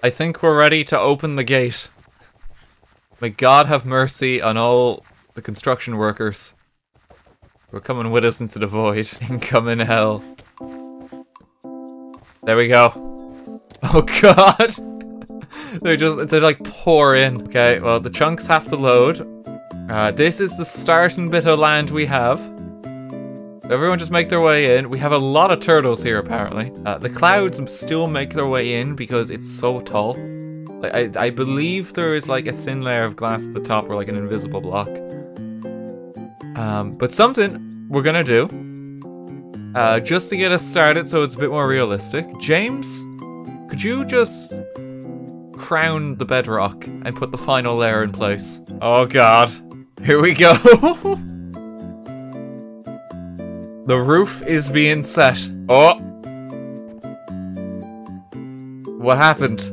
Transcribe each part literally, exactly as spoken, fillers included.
I think we're ready to open the gate. May God have mercy on all the construction workers. We're coming with us into the void. Incoming hell. There we go. Oh God! They just, they like pour in. Okay, well the chunks have to load. Uh, this is the starting bit of land we have. Everyone just make their way in. We have a lot of turtles here apparently. Uh, the clouds still make their way in because it's so tall. Like, I, I believe there is like a thin layer of glass at the top or like an invisible block. Um, but something we're gonna do, uh, just to get us started so it's a bit more realistic. James, could you just crown the bedrock and put the final layer in place? Oh God, here we go. The roof is being set. Oh! What happened?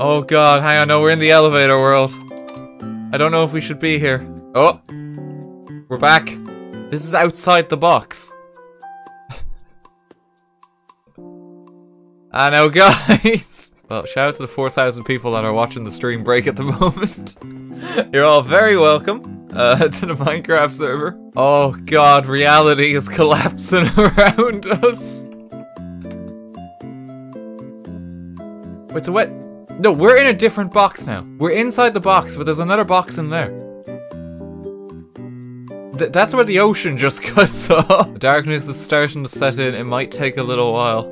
Oh God, hang on, no, we're in the elevator world. I don't know if we should be here. Oh! We're back. This is outside the box. I know, guys. Well, shout out to the four thousand people that are watching the stream break at the moment. You're all very welcome uh, to the Minecraft server. Oh God, reality is collapsing around us. Wait, so what? No, we're in a different box now. We're inside the box, but there's another box in there. Th that's where the ocean just cuts off. The darkness is starting to set in. It might take a little while.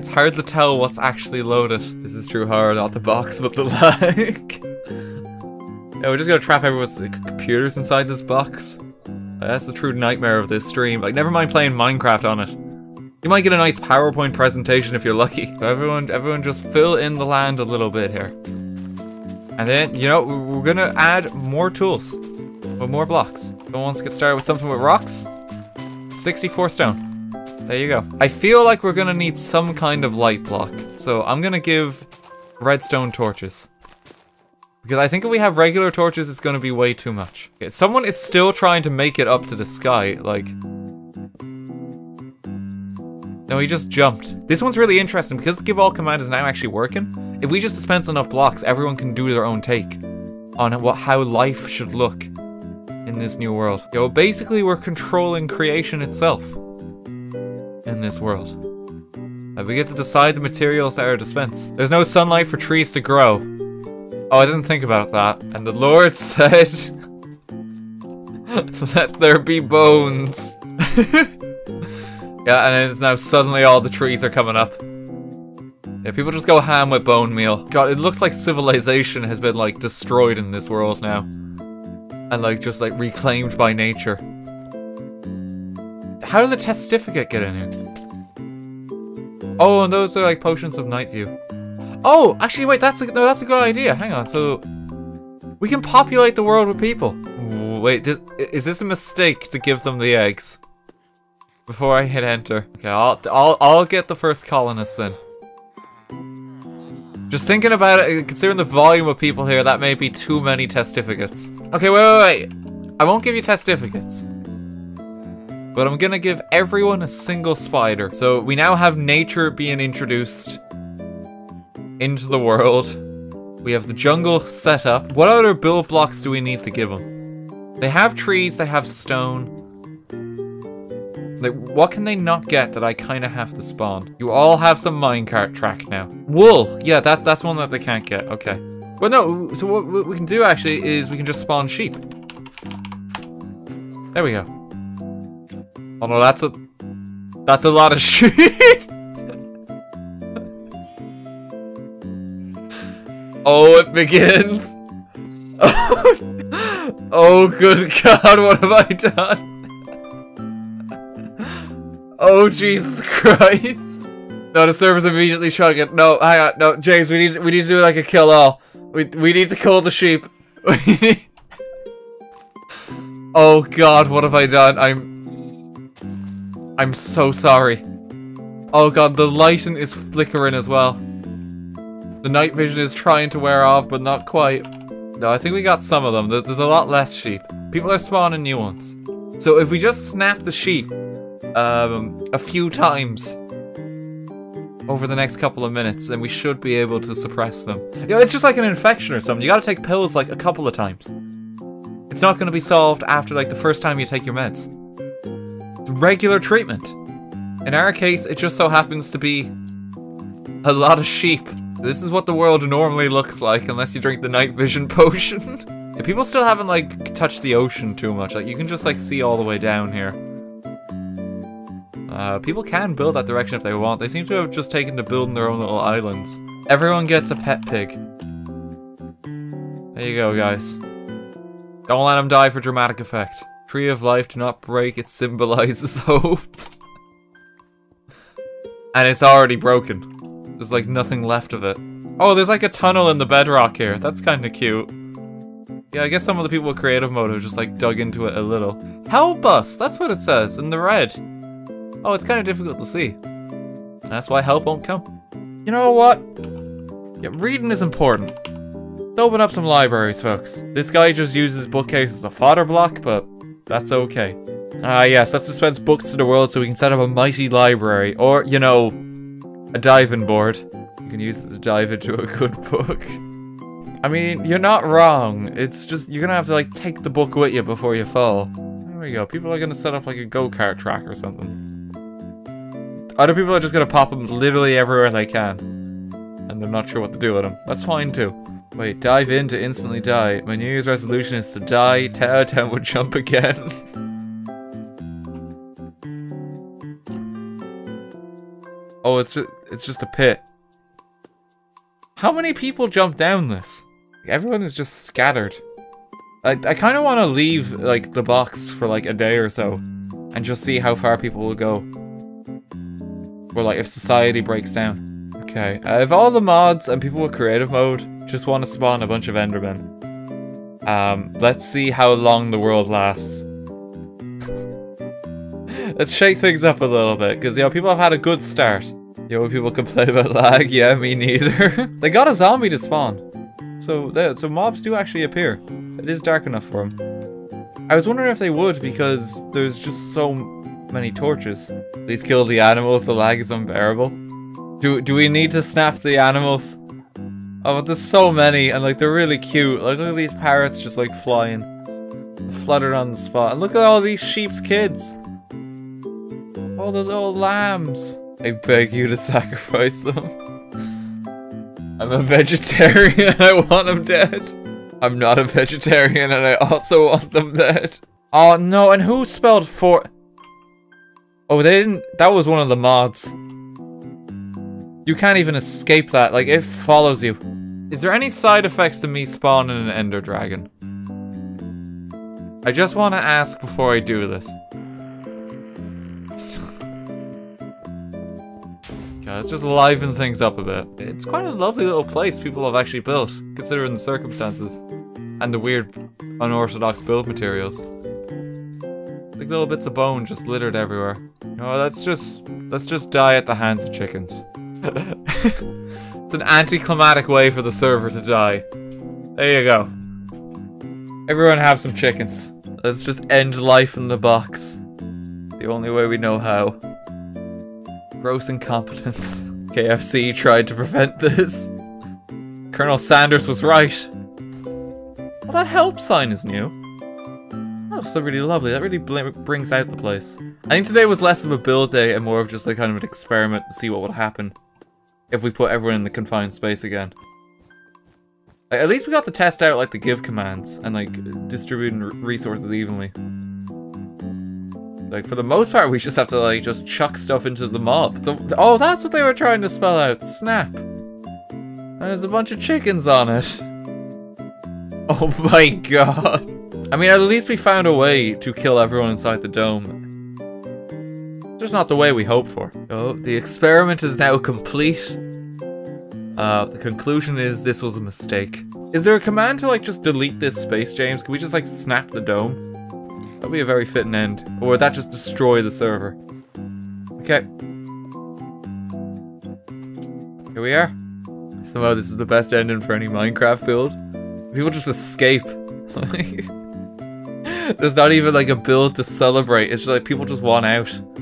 It's hard to tell what's actually loaded. This is true horror, not the box, but the lag. Yeah, we're just gonna trap everyone's like, computers inside this box. Uh, that's the true nightmare of this stream. Like, never mind playing Minecraft on it. You might get a nice PowerPoint presentation if you're lucky. So everyone, everyone just fill in the land a little bit here. And then, you know, we're gonna add more tools. With more blocks. Someone wants to get started with something with rocks? sixty-four stone. There you go. I feel like we're gonna need some kind of light block, so I'm gonna give redstone torches. Because I think if we have regular torches, it's gonna be way too much. Okay, someone is still trying to make it up to the sky, like... No, he just jumped. This one's really interesting, because the give all command is now actually working. If we just dispense enough blocks, everyone can do their own take on what how life should look in this new world. Yo, basically we're controlling creation itself. In this world. And we get to decide the materials that are dispensed. There's no sunlight for trees to grow. Oh, I didn't think about that. And the Lord said... Let there be bones. Yeah, and it's now suddenly all the trees are coming up. Yeah, people just go ham with bone meal. God, it looks like civilization has been, like, destroyed in this world now. And, like, just, like, reclaimed by nature. How did the testificate get in here? Oh, and those are like potions of night view. Oh, actually, wait, that's a, no, that's a good idea. Hang on, so we can populate the world with people. Wait, th is this a mistake to give them the eggs? Before I hit enter. Okay, I'll I'll I'll get the first colonists in. Just thinking about it, considering the volume of people here, that may be too many testificates. Okay, wait, wait, wait. I won't give you testificates. But I'm gonna give everyone a single spider. So we now have nature being introduced into the world. We have the jungle set up. What other build blocks do we need to give them? They have trees, they have stone. Like, what can they not get that I kinda have to spawn? You all have some minecart track now. Wool, yeah, that's that's one that they can't get, okay. But no, so what we can do actually is we can just spawn sheep. There we go. Oh no, that's a that's a lot of shit. Oh, it begins. Oh, good God, what have I done? Oh, Jesus Christ. No, the server's immediately chugging. No, hang on, no, James, we need we need to do like a kill all. We we need to kill the sheep. We need... Oh God, what have I done? I'm. I'm so sorry. Oh God, the lighting is flickering as well. The night vision is trying to wear off, but not quite. No, I think we got some of them. There's a lot less sheep. People are spawning new ones. So if we just snap the sheep um, a few times, over the next couple of minutes, and we should be able to suppress them. You know, it's just like an infection or something. You gotta take pills like a couple of times. It's not gonna be solved after like the first time you take your meds. It's regular treatment. In our case, it just so happens to be a lot of sheep. This is what the world normally looks like unless you drink the night vision potion. If people still haven't like touched the ocean too much, like you can just like see all the way down here. Uh, people can build that direction if they want. They seem to have just taken to building their own little islands. Everyone gets a pet pig. There you go, guys. Don't let them die for dramatic effect. Tree of life, do not break, it symbolizes hope. And it's already broken. There's like nothing left of it. Oh, there's like a tunnel in the bedrock here. That's kind of cute. Yeah, I guess some of the people with creative motive just like dug into it a little. Help us! That's what it says in the red. Oh, it's kind of difficult to see. That's why help won't come. You know what? Yeah, reading is important. Let's open up some libraries, folks. This guy just uses bookcases as a fodder block, but that's okay. Ah, uh, yes, let's dispense books to the world so we can set up a mighty library. Or, you know, a diving board. You can use it to dive into a good book. I mean, you're not wrong. It's just, you're gonna have to, like, take the book with you before you fall. There we go. People are gonna set up, like, a go-kart track or something. Other people are just gonna pop them literally everywhere they can. And they're not sure what to do with them. That's fine too. Wait, dive in to instantly die. My New Year's resolution is to die. ten out of ten would jump again. Oh, it's, it's just a pit. How many people jumped down this? Everyone is just scattered. I, I kind of want to leave like the box for like a day or so. And just see how far people will go. Or like if society breaks down. Okay, uh, if all the mods and people with creative mode just want to spawn a bunch of endermen. Um, let's see how long the world lasts. Let's shake things up a little bit, because, you know, people have had a good start. You know, people complain about lag, yeah, me neither. They got a zombie to spawn. So, they, so mobs do actually appear. It is dark enough for them. I was wondering if they would, because there's just so many torches. Please kill the animals, the lag is unbearable. Do do we need to snap the animals? Oh, but there's so many, and like, they're really cute. Like, look at these parrots just like flying. Fluttered on the spot. And look at all these sheep's kids. All the little lambs. I beg you to sacrifice them. I'm a vegetarian, I want them dead. I'm not a vegetarian, and I also want them dead. Oh no, and who spelled for- Oh, they didn't- that was one of the mods. You can't even escape that, like, it follows you. Is there any side effects to me spawning an ender dragon? I just want to ask before I do this. Okay, let's just liven things up a bit. It's quite a lovely little place people have actually built, considering the circumstances. And the weird, unorthodox build materials. Like little bits of bone just littered everywhere. No, let's just let's just die at the hands of chickens. It's an anticlimactic way for the server to die. There you go. Everyone have some chickens. Let's just end life in the box. The only way we know how. Gross incompetence. K F C tried to prevent this. Colonel Sanders was right. Well, that help sign is new. Oh, so really lovely. That really brings out the place. I think today was less of a build day and more of just like kind of an experiment to see what would happen if we put everyone in the confined space again. Like, at least we got to test out like the give commands and like distributing resources evenly. Like for the most part, we just have to like just chuck stuff into the mob. So, oh, that's what they were trying to spell out. Snap. And there's a bunch of chickens on it. Oh my god. I mean, at least we found a way to kill everyone inside the dome. Just not the way we hoped for. Oh, the experiment is now complete. Uh, the conclusion is this was a mistake. Is there a command to, like, just delete this space, James? Can we just, like, snap the dome? That'd be a very fitting end. Or would that just destroy the server? Okay. Here we are. Somehow this is the best ending for any Minecraft build. People just escape. There's not even like a build to celebrate, it's just like people just want out.